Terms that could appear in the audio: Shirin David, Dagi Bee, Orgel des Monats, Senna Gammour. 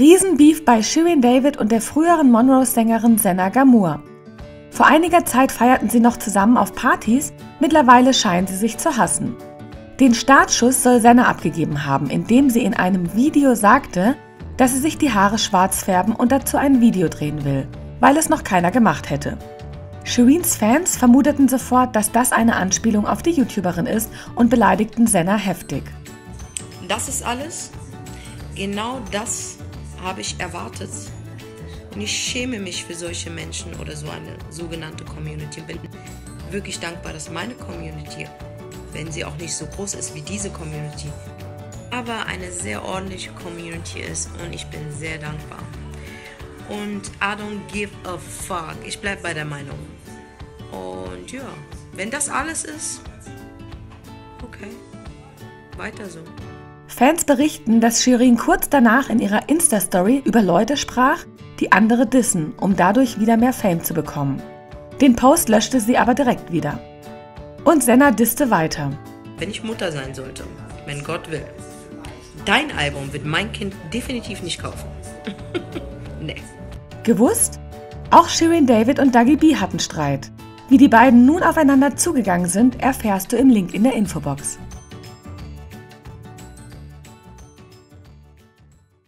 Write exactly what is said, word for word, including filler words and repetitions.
Riesenbeef bei Shirin David und der früheren Monroe-Sängerin Senna Gammour. Vor einiger Zeit feierten sie noch zusammen auf Partys, mittlerweile scheinen sie sich zu hassen. Den Startschuss soll Senna abgegeben haben, indem sie in einem Video sagte, dass sie sich die Haare schwarz färben und dazu ein Video drehen will, weil es noch keiner gemacht hätte. Shirins Fans vermuteten sofort, dass das eine Anspielung auf die YouTuberin ist und beleidigten Senna heftig. Das ist alles? Genau das habe ich erwartet. Und ich schäme mich für solche Menschen oder so eine sogenannte Community. Bin wirklich dankbar, dass meine Community, wenn sie auch nicht so groß ist wie diese Community, aber eine sehr ordentliche Community ist, und ich bin sehr dankbar. Und I don't give a fuck. Ich bleibe bei der Meinung. Und ja, wenn das alles ist, okay, weiter so. Fans berichten, dass Shirin kurz danach in ihrer Insta-Story über Leute sprach, die andere dissen, um dadurch wieder mehr Fame zu bekommen. Den Post löschte sie aber direkt wieder. Und Senna disste weiter. Wenn ich Mutter sein sollte, wenn Gott will, dein Album wird mein Kind definitiv nicht kaufen. Nee. Gewusst? Auch Shirin David und Dagi Bee hatten Streit. Wie die beiden nun aufeinander zugegangen sind, erfährst du im Link in der Infobox.